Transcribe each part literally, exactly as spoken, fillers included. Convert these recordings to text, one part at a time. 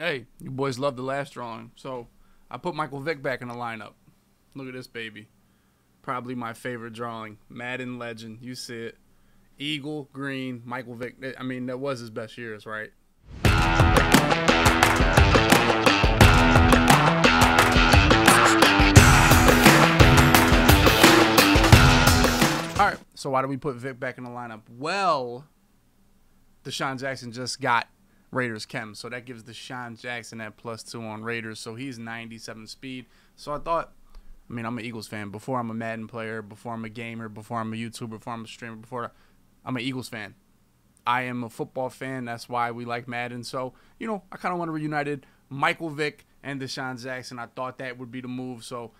Hey, you boys love the last drawing. So I put Michael Vick back in the lineup. Look at this baby. Probably my favorite drawing. Madden legend. You see it. Eagle, green, Michael Vick. I mean, that was his best years, right? All right, so why do we put Vick back in the lineup? Well, Deshaun Jackson just got Raiders chem, so that gives Deshaun Jackson that plus two on Raiders, so he's ninety-seven speed. So I thought, I mean, I'm an Eagles fan. Before I'm a Madden player, before I'm a gamer, before I'm a YouTuber, before I'm a streamer, before I'm an Eagles fan. I am a football fan. That's why we like Madden. So, you know, I kind of want to reunite Michael Vick and Deshaun Jackson. I thought that would be the move. So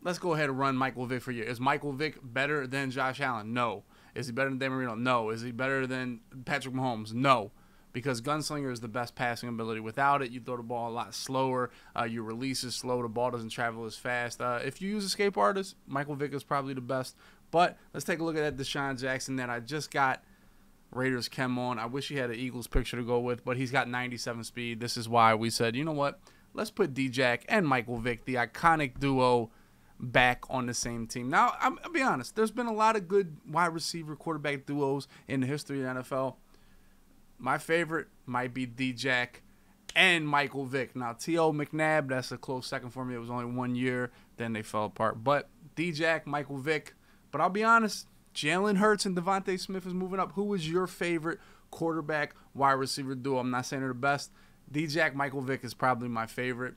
let's go ahead and run Michael Vick for a year. Is Michael Vick better than Josh Allen? No. Is he better than Dan Marino? No. Is he better than Patrick Mahomes? No. Because gunslinger is the best passing ability. Without it, you throw the ball a lot slower. Uh, your release is slow. The ball doesn't travel as fast. Uh, if you use escape artist, Michael Vick is probably the best. But let's take a look at that Deshaun Jackson that I just got Raiders chem on. I wish he had an Eagles picture to go with, but he's got ninety-seven speed. This is why we said, you know what? Let's put D-Jack and Michael Vick, the iconic duo, back on the same team. Now, I'm, I'll be honest. There's been a lot of good wide receiver quarterback duos in the history of the N F L. My favorite might be D-Jack and Michael Vick. Now, T O McNabb, that's a close second for me. It was only one year. Then they fell apart. But D-Jack, Michael Vick. But I'll be honest, Jalen Hurts and Devontae Smith is moving up. Who is your favorite quarterback wide receiver duo? I'm not saying they're the best. D-Jack, Michael Vick is probably my favorite.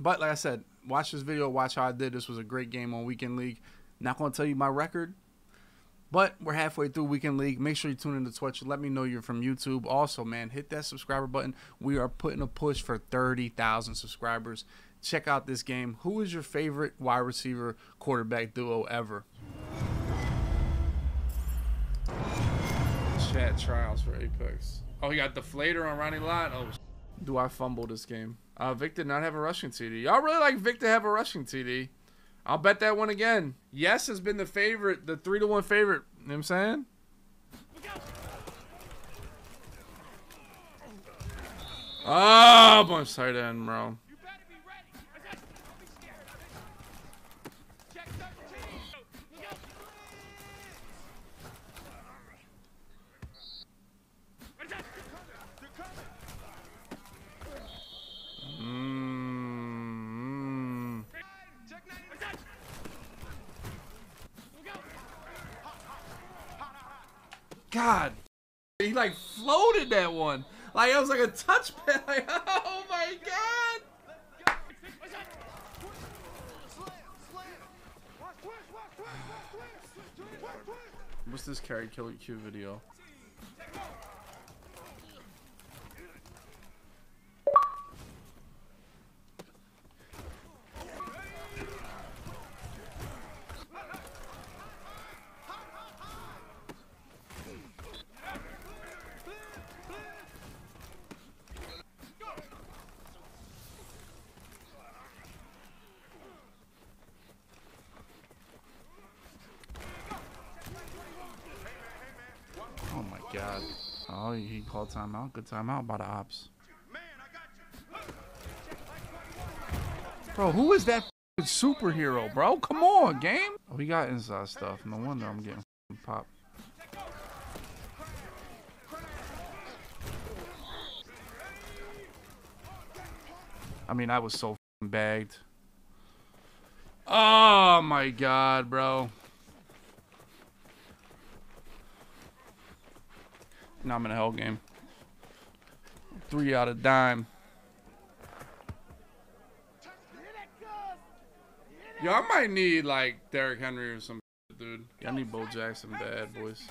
But like I said, watch this video. Watch how I did. This was a great game on Weekend League. Not going to tell you my record. But we're halfway through Weekend League. Make sure you tune into Twitch. Let me know you're from YouTube. Also, man, hit that subscriber button. We are putting a push for thirty thousand subscribers. Check out this game. Who is your favorite wide receiver quarterback duo ever? Chat trials for Apex. Oh, you got deflator on Ronnie Lott. Oh, do I fumble this game? Uh, Vic did not have a rushing T D. Y'all really like Vic to have a rushing T D. I'll bet that one again. Yes has been the favorite, the three to one favorite. You know what I'm saying? Oh, bunch tight end, bro. God, he like floated that one. Like it was like a touchback. Like, oh my God. What's this carry killer Q video? God. Oh, he called timeout. Good timeout by the ops. Bro, who is that superhero, bro? Come on, game. Oh, he got inside stuff. No wonder I'm getting popped. I mean, I was so bagged. Oh, my God, bro. Now I'm in a hell game. Three out of dime. Yo, I might need like Derrick Henry or some shit, dude. Yeah, I need Bo Jackson bad, boys.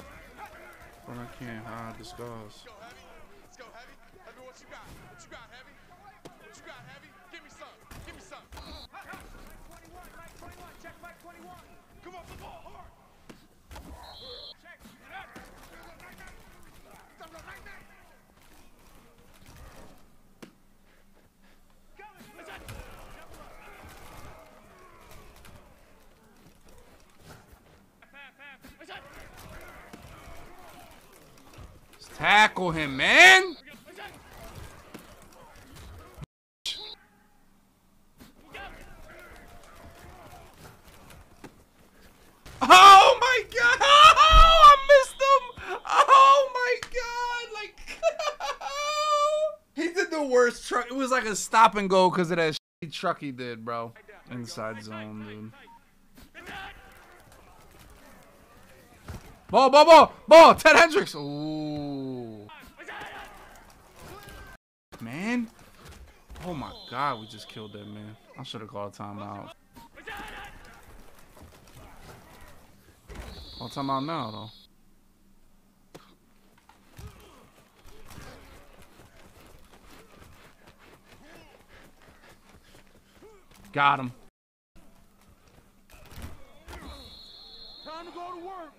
When I can't hide the scars. Let's go, Heavy. Heavy, what you got? What you got, Heavy? What you got, Heavy? Give me some. Give me some. Mike twenty-one. Check Mike twenty-one. Come on, the ball hard. Tackle him, man. the worst truck. It was like a stop and go because of that shitty truck he did, bro. Inside zone, dude. Ball, ball, ball, ball. Ted Hendricks. Ooh. Man. Oh my God, we just killed that man. I should have called timeout. I'll timeout now, though. Got him. Time to go to work.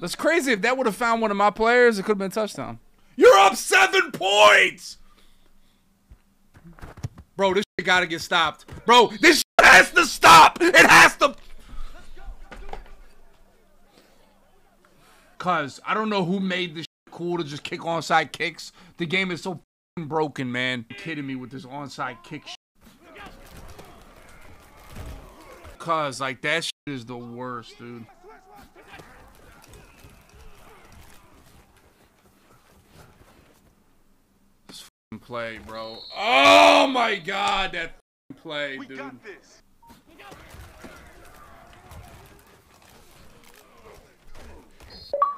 That's crazy. If that would have found one of my players, it could have been a touchdown. You're up seven points. Bro, this shit gotta get stopped. Bro, this shit has to stop. It has to. Cause I don't know who made this shit cool to just kick onside kicks. The game is so broken, man. You're kidding me with this onside kick shit. Cause like that shit is the worst, dude. This f***ing play, bro. Oh my God, that f***ing play, dude. We got this.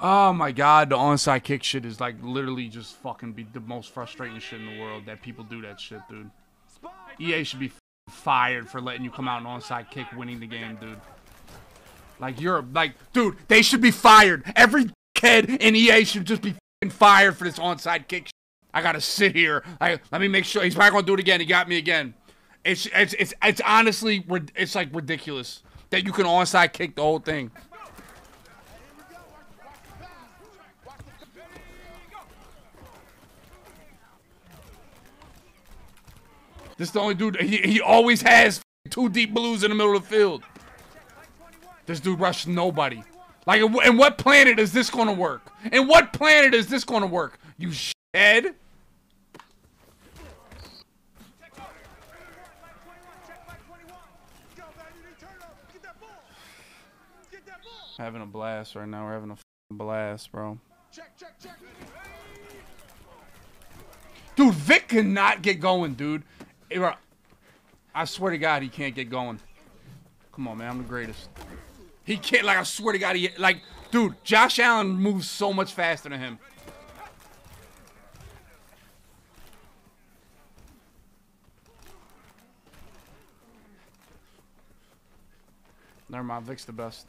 Oh my God, the onside kick shit is like literally just fucking be the most frustrating shit in the world that people do that shit, dude. E A should be fired for letting you come out an onside kick winning the game, dude. Like, you're like, dude, they should be fired. Every kid in E A should just be fired for this onside kick shit. I gotta sit here. Like, let me make sure he's probably gonna do it again. He got me again. It's it's it's it's honestly, it's like ridiculous that you can onside kick the whole thing. This is the only dude, he, he always has two deep blues in the middle of the field. This dude rushed nobody. Like, in what planet is this going to work? In what planet is this going to work? You shithead. Having a blast right now. We're having a f***ing blast, bro. Check, check, check. Dude, Vick cannot get going, dude. I swear to God, he can't get going. Come on, man. I'm the greatest. He can't. Like, I swear to God, he... Like, dude, Josh Allen moves so much faster than him. Never mind. Vic's the best.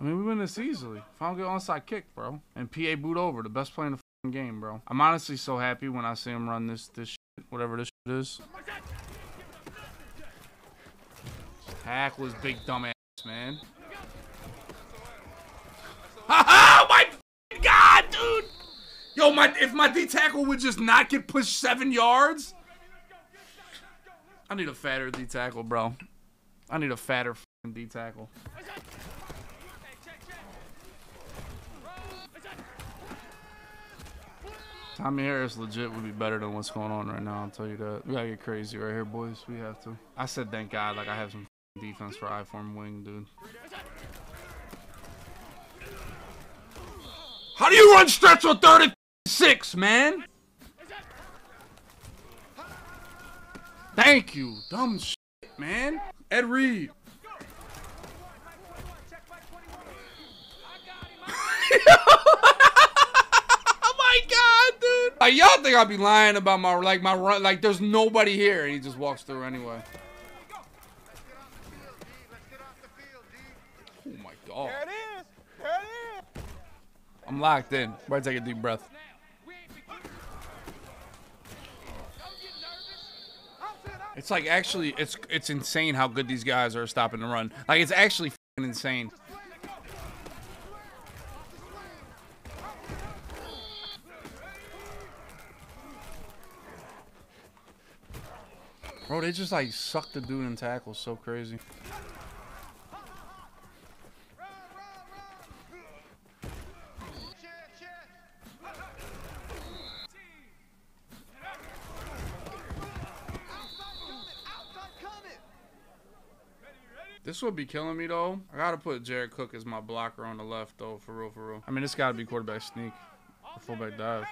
I mean, we win this easily. If I don't get onside kick, bro. And P A boot over. The best play in the f***ing game, bro. I'm honestly so happy when I see him run this, this shit, whatever this shit is. Tackle his big dumbass, man. Oh my f***ing God, dude! Yo, my if my D-tackle would just not get pushed seven yards. I need a fatter D-tackle, bro. I need a fatter f***ing D-tackle. Tommy Harris legit would be better than what's going on right now, I'll tell you that. We gotta get crazy right here, boys. We have to. I said thank God, like I have some defense for I-form wing, dude. How do you run stretch on thirty-six, man? Thank you, dumb shit, man. Ed Reed. Like, y'all think I'll be lying about my, like, my run. Like, there's nobody here. And he just walks through anyway. Oh, my God. There it is. There it is. I'm locked in. Everybody take a deep breath. It's, like, actually, it's it's insane how good these guys are stopping the run. Like, it's actually f***ing insane. Bro, they just like suck the dude in tackles so crazy. This would be killing me, though. I got to put Jared Cook as my blocker on the left, though, for real, for real. I mean, it's got to be quarterback sneak or fullback dive.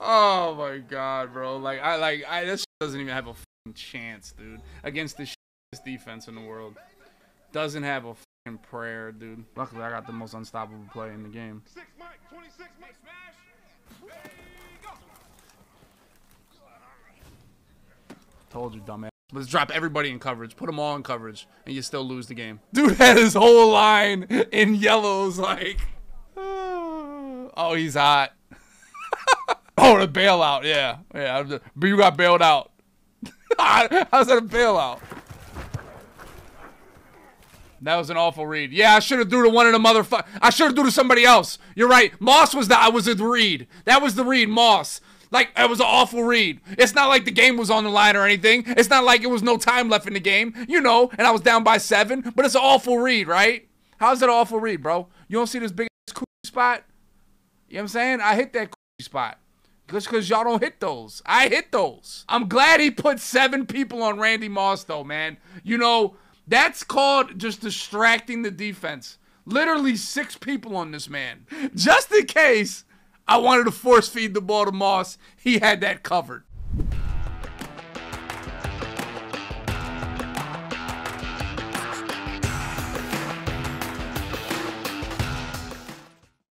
Oh, my God, bro. Like, I, like, I, this doesn't even have a fucking chance, dude, against the shittiest defense in the world. Doesn't have a fucking prayer, dude. Luckily, I got the most unstoppable play in the game. Six, Mike, twenty-six, Mike, smash. Hey, go. Told you, dumbass. Let's drop everybody in coverage. Put them all in coverage, and you still lose the game. Dude had his whole line in yellows, like. Oh, he's hot. Oh, the bailout, yeah. Yeah, but you got bailed out. How's that a bailout? That was an awful read. Yeah, I should have threw to one of the motherfuckers. I should have threw to somebody else. You're right. Moss was the, I was the read. That was the read, Moss. Like, it was an awful read. It's not like the game was on the line or anything. It's not like it was no time left in the game, you know, and I was down by seven, but it's an awful read, right? How's that an awful read, bro? You don't see this big ass coochie spot? You know what I'm saying? I hit that coochie spot. Just because y'all don't hit those. I hit those. I'm glad he put seven people on Randy Moss, though, man. You know, that's called just distracting the defense. Literally six people on this man. Just in case I wanted to force feed the ball to Moss, he had that covered.